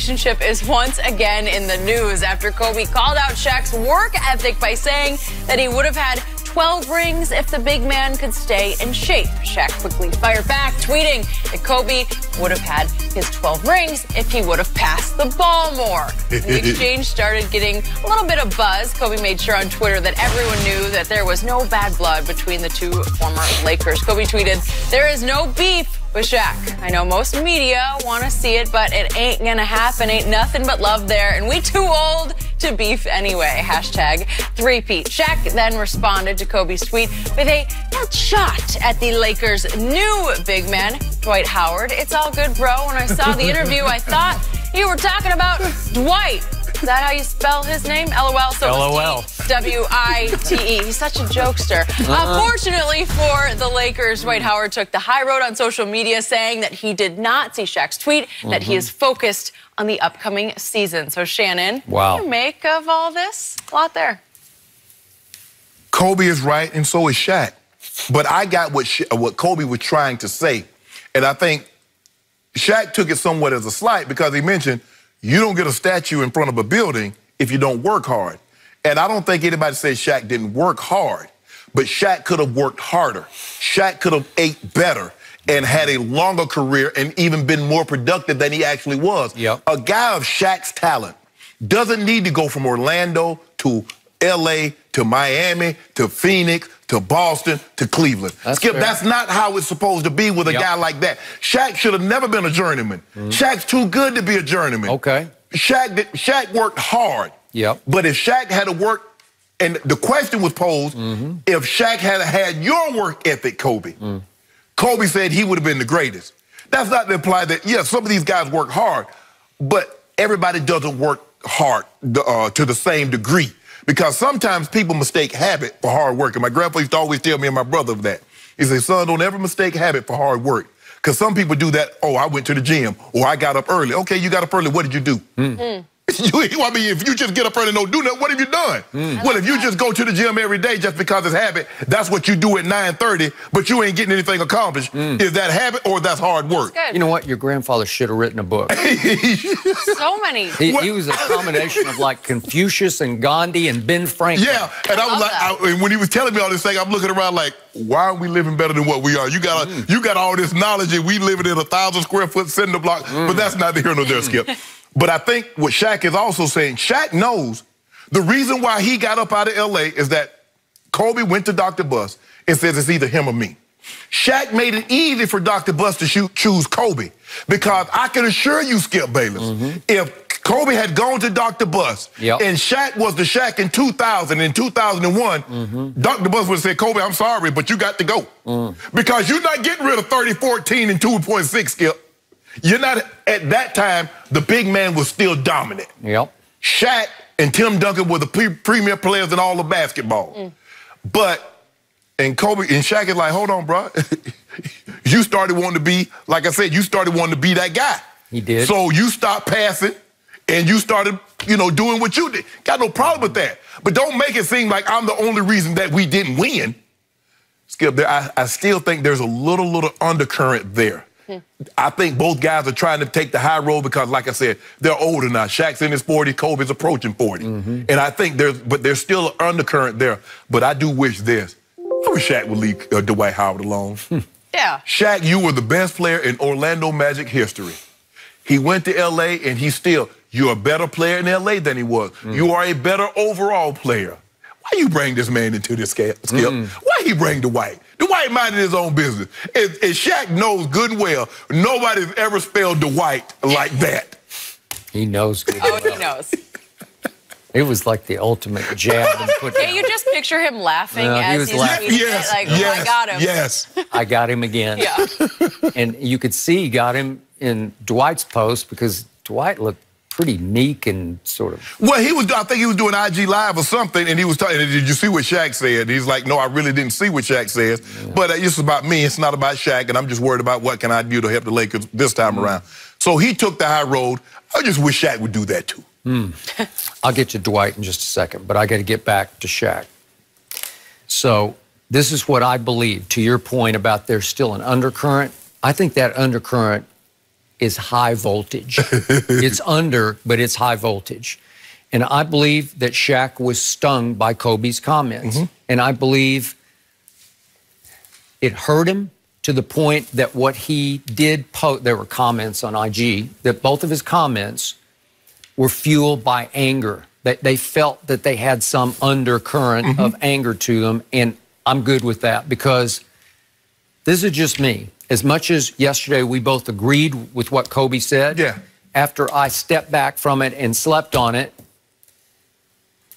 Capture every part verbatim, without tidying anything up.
relationship is once again in the news after Kobe called out Shaq's work ethic by saying that he would have had twelve rings if the big man could stay in shape. Shaq quickly fired back, tweeting that Kobe would have had his twelve rings if he would have passed the ball more. The exchange started getting a little bit of buzz. Kobe made sure on Twitter that everyone knew that there was no bad blood between the two former Lakers. Kobe tweeted, "There is no beef with Shaq. I know most media want to see it, but it ain't gonna happen. Ain't nothing but love there, and we too old to beef anyway. Hashtag three-peat." Shaq then responded to Kobe's tweet with a health shot at the Lakers' new big man, Dwight Howard. "It's all good, bro. When I saw the interview, I thought you were talking about Dwight. Is that how you spell his name? L O L. So L O L. W I T E. He's such a jokester." Uh-uh. Unfortunately for the Lakers, Dwight Howard took the high road on social media, saying that he did not see Shaq's tweet, mm-hmm. that he is focused on the upcoming season. So, Shannon, wow. what do you make of all this? A lot there. Kobe is right, and so is Shaq. But I got what, Sha what Kobe was trying to say, and I think Shaq took it somewhat as a slight because he mentioned, you don't get a statue in front of a building if you don't work hard. And I don't think anybody says Shaq didn't work hard, but Shaq could have worked harder. Shaq could have ate better and had a longer career and even been more productive than he actually was. Yep. A guy of Shaq's talent doesn't need to go from Orlando to L A to Miami to Phoenix to Boston to Cleveland. That's Skip, fair. That's not how it's supposed to be with a yep. guy like that. Shaq should have never been a journeyman. Mm-hmm. Shaq's too good to be a journeyman. Okay. Shaq, did, Shaq worked hard. Yep. But if Shaq had to work, and the question was posed, mm-hmm. if Shaq had had your work ethic, Kobe, mm. Kobe said he would have been the greatest. That's not to imply that, yeah, some of these guys work hard, but everybody doesn't work hard uh, to the same degree. Because sometimes people mistake habit for hard work. And my grandpa used to always tell me and my brother that. He said, son, don't ever mistake habit for hard work. Because some people do that, oh, I went to the gym, or I got up early. Okay, you got up early, what did you do? Mm. Mm. You, I mean, if you just get up early and don't do nothing, what have you done? Mm. Well, if you just go to the gym every day just because it's habit, that's what you do at nine thirty, but you ain't getting anything accomplished. Mm. Is that habit or that's hard work? That's you know what? Your grandfather should have written a book. So many. He, he was a combination of like Confucius and Gandhi and Ben Franklin. Yeah, and I, I was like, I, and when he was telling me all this thing, I'm looking around like, why are we living better than what we are? You got, mm. you got all this knowledge and we living in a thousand square foot cinder block, mm. but that's not the here nor there, Skip. But I think what Shaq is also saying, Shaq knows the reason why he got up out of L A is that Kobe went to Doctor Buss and says it's either him or me. Shaq made it easy for Doctor Buss to shoot, choose Kobe because I can assure you, Skip Bayless, mm-hmm. if Kobe had gone to Doctor Buss yep. and Shaq was the Shaq in two thousand and two thousand one, mm-hmm. Doctor Buss would have said, Kobe, I'm sorry, but you got to go mm. because you're not getting rid of thirty, fourteen, and two point six, Skip. You're not, at that time, the big man was still dominant. Yep. Shaq and Tim Duncan were the pre premier players in all of basketball. Mm. But, and Kobe, and Shaq is like, hold on, bro. You started wanting to be, like I said, you started wanting to be that guy. He did. So you stopped passing, and you started, you know, doing what you did. Got no problem with that. But don't make it seem like I'm the only reason that we didn't win. Skip, there, I, I still think there's a little, little undercurrent there. I think both guys are trying to take the high road because, like I said, they're older now. Shaq's in his forties, Kobe's approaching forty. Mm-hmm. And I think there's, but there's still an undercurrent there. But I do wish this. I wish Shaq would leave uh, Dwight Howard alone. Yeah. Shaq, you were the best player in Orlando Magic history. He went to L A and he still, you're a better player in L A than he was. Mm. You are a better overall player. Why you bring this man into this Skip? Mm. Why he bring Dwight? Dwight minded his own business. And, and Shaq knows good and well, nobody's ever spelled Dwight like that. He knows good well. Oh, he knows. It was like the ultimate jab and put down. Can't you just picture him laughing no, as he was he's laughing. Yes, like, yes, oh, I got him. Yes. I got him again. Yeah. And you could see he got him in Dwight's post because Dwight looked pretty meek and sort of. Well, he was. I think he was doing I G Live or something, and he was talking. Did you see what Shaq said? And he's like, no, I really didn't see what Shaq says. Yeah. But uh, it's about me. It's not about Shaq, and I'm just worried about what can I do to help the Lakers this time mm. around. So he took the high road. I just wish Shaq would do that too. Mm. I'll get to Dwight in just a second, but I got to get back to Shaq. So this is what I believe. To your point about there's still an undercurrent, I think that undercurrent is high voltage. It's under, but it's high voltage. And I believe that Shaq was stung by Kobe's comments. Mm-hmm. And I believe it hurt him to the point that what he did post, there were comments on I G, that both of his comments were fueled by anger, that they felt that they had some undercurrent mm-hmm. of anger to them. And I'm good with that, because this is just me. As much as yesterday we both agreed with what Kobe said, yeah. after I stepped back from it and slept on it,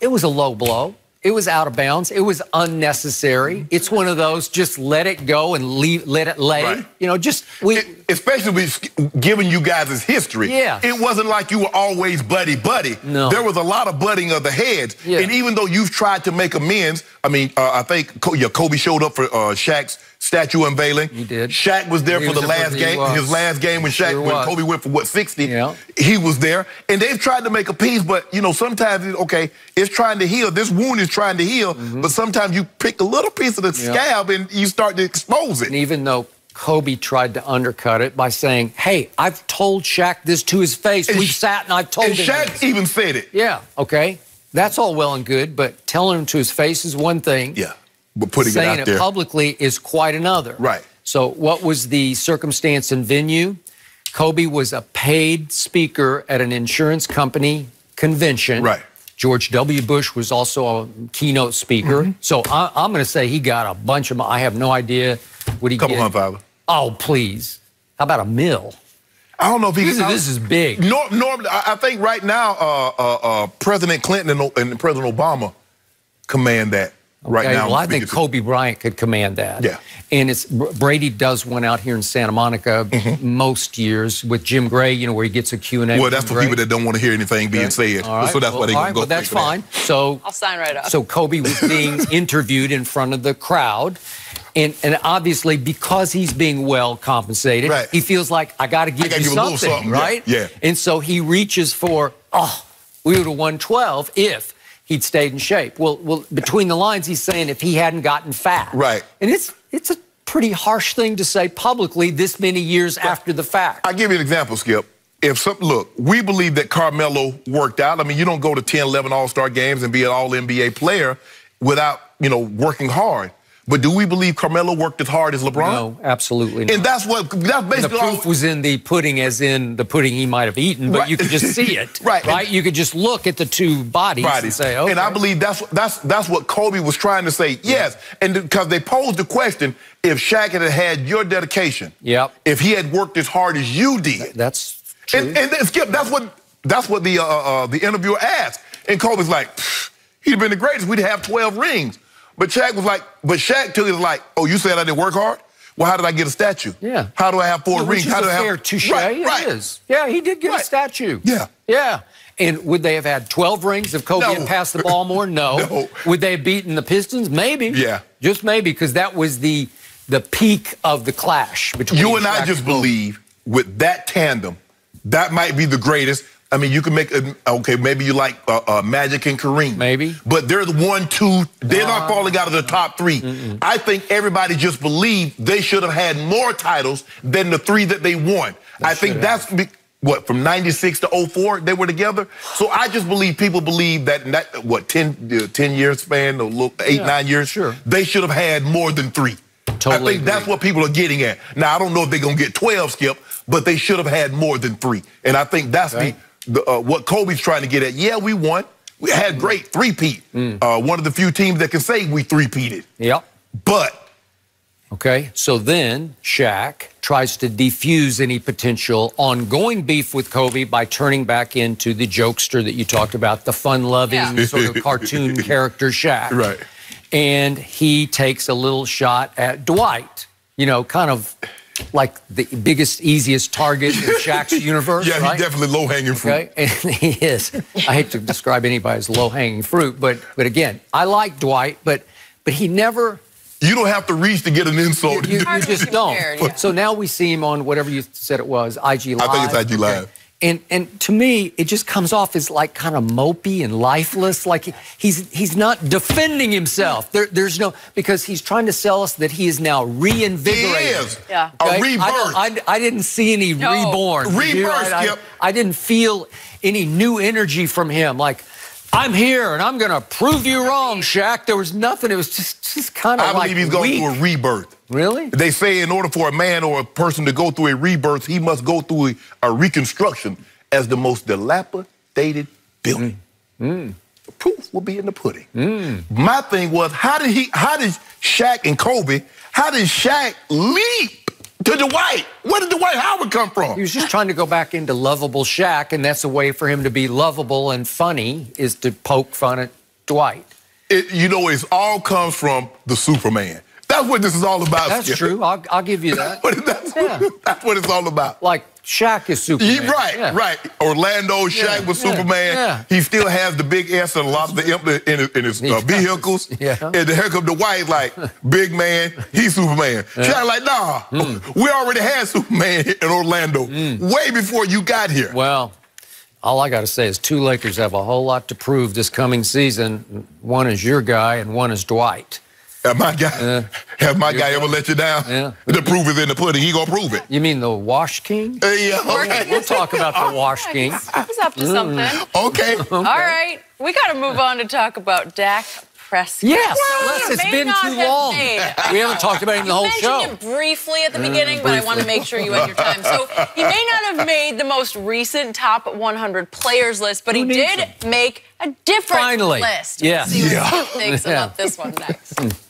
it was a low blow. It was out of bounds. It was unnecessary. It's one of those, just let it go and leave, let it lay. Right. You know, just we. It, especially with giving you guys' history. Yeah. It wasn't like you were always buddy buddy. No. There was a lot of butting of the heads. Yeah. And even though you've tried to make amends, I mean, uh, I think Kobe showed up for uh, Shaq's statue unveiling. He did. Shaq was there he for was the last the, game, was. his last game when Shaq, sure when Kobe went for what sixty. Yeah. He was there, and they've tried to make a peace, but you know sometimes it, okay, it's trying to heal. This wound is trying to heal, mm-hmm. but sometimes you pick a little piece of the yeah. scab and you start to expose it. And even though Kobe tried to undercut it by saying, "Hey, I've told Shaq this to his face. We've sat and I've told and him." And Shaq this. even said it. Yeah. Okay. That's all well and good, but telling him to his face is one thing. Yeah. But putting Saying it, out it there. publicly is quite another. Right. So what was the circumstance and venue? Kobe was a paid speaker at an insurance company convention. Right. George W. Bush was also a keynote speaker. Mm-hmm. So I, I'm going to say he got a bunch of, I have no idea what he got. Couple hundred thousand. Oh, please. How about a mill? I don't know if he this, could, is, this is big. Nor, normally, I think right now, uh, uh, uh, President Clinton and, and President Obama command that. Okay, right now, well, I think Kobe Bryant could command that. Yeah. And it's Brady does one out here in Santa Monica mm-hmm. most years with Jim Gray, you know, where he gets a Q and A. Well, that's for people that don't want to hear anything okay. being said. All right. So that's well, why they right, go well, that's fine. That. So I'll sign right up. So Kobe was being interviewed in front of the crowd. And, and obviously, because he's being well compensated, right. he feels like, I got to give you give something, something, right? Yeah. yeah. And so he reaches for, oh, we would have won twelve if he'd stayed in shape. Well, well, between the lines, he's saying if he hadn't gotten fat. Right. And it's it's a pretty harsh thing to say publicly this many years right. after the fact. I'll give you an example, Skip. If some, Look, we believe that Carmelo worked out. I mean, you don't go to ten, eleven All-Star games and be an all N B A player without, you know, working hard. But do we believe Carmelo worked as hard as LeBron? No, absolutely not. And that's what, that's basically all. The proof was in the pudding, as in the pudding he might have eaten, but right. you could just see it. right. right. You could just look at the two bodies, bodies. and say, okay. And I believe that's, that's, that's what Kobe was trying to say, yes. Yeah. And because they posed the question, if Shaq had had your dedication, yep. if he had worked as hard as you did. Th that's true. And, and then, Skip, that's what, that's what the, uh, uh, the interviewer asked. And Kobe's like, he'd have been the greatest. We'd have twelve rings. But Shaq was like, but Shaq took it like, oh, you said I didn't work hard? Well, how did I get a statue? Yeah. How do I have four yeah, rings? Which is how do I have fair touche? Right, it right. is. Yeah, he did get right. a statue. Yeah. Yeah. And would they have had twelve rings if Kobe no. had passed the ball more? No. no. Would they have beaten the Pistons? Maybe. Yeah. Just maybe, because that was the the peak of the clash between you and Shaq I just and believe with that tandem, that might be the greatest. I mean, you can make, a, okay, maybe you like uh, uh, Magic and Kareem. Maybe. But they're the one, two, they're uh, not falling out of the top three. Mm-mm. I think everybody just believed they should have had more titles than the three that they won. They I think that's, be, what, from ninety-six to oh four, they were together? So I just believe people believe that, in that what, ten, uh, ten year span, or eight, yeah, nine years, sure, they should have had more than three. Totally I think agree. That's what people are getting at. Now, I don't know if they're going to get twelve, Skip, but they should have had more than three. And I think that's okay. the... The, uh, what Kobe's trying to get at. Yeah, we won. We had great three-peat. Mm. Uh, one of the few teams that can say we three-peated. Yep. But. Okay, so then Shaq tries to defuse any potential ongoing beef with Kobe by turning back into the jokester that you talked about, the fun-loving yeah. sort of cartoon character Shaq. Right. And he takes a little shot at Dwight, you know, kind of like the biggest, easiest target in Shaq's universe, yeah, right? He's definitely low-hanging fruit. Okay? And he is. I hate to describe anybody as low-hanging fruit, but but again, I like Dwight, but but he never... You don't have to reach to get an insult. You, you, you just don't. Prepared, yeah. So now we see him on whatever you said it was, I G Live. I think it's I G Live. Okay. And, and to me, it just comes off as like kind of mopey and lifeless. Like he, he's he's not defending himself. There, there's no, because he's trying to sell us that he is now reinvigorated. He is. Yeah. Okay? A rebirth. I, I, I didn't see any no. reborn. Rebirth, right? Yep. I, I didn't feel any new energy from him. Like, I'm here and I'm going to prove you wrong, Shaq. There was nothing. It was just, just kind of like I believe he's going through a rebirth. Really? They say in order for a man or a person to go through a rebirth, he must go through a, a reconstruction as the most dilapidated building. Mm. Mm. The proof will be in the pudding. Mm. My thing was, how did he, how did Shaq and Kobe, how did Shaq leap to Dwight? Where did Dwight Howard come from? He was just trying to go back into lovable Shaq, and that's a way for him to be lovable and funny, is to poke fun at Dwight. It, you know, it all comes from the Superman. That's what this is all about. That's Skip. True. I'll, I'll give you that. that's, that's, yeah. what, that's what it's all about. Like Shaq is Superman. He, right, yeah. right. Orlando, Shaq yeah, was yeah, Superman. Yeah. He still has the big S and a lot of the implement in, in his uh, vehicles. Yeah. And the heck of the White, like, big man, he's Superman. Yeah. Shaq like, nah, mm. we already had Superman in Orlando mm. way before you got here. Well, all I got to say is two Lakers have a whole lot to prove this coming season. One is your guy and one is Dwight. Have my guy, uh, have my guy ever let you down? Yeah. The proof is in the pudding. He gonna prove it. You mean the Wash King? Uh, yeah. Okay. We'll talk about the Wash King. He's up to something. Mm. Okay. okay. All right. We got to move on to talk about Dak Prescott. Yes. Well, it's been too long. We haven't talked about him in the whole show. You mentioned it briefly at the beginning, mm, but I want to make sure you had your time. So he may not have made the most recent top one hundred players list, but Who he did him? make a different Finally. list. Yes. Yeah. We'll see what yeah. he thinks yeah. about this one next.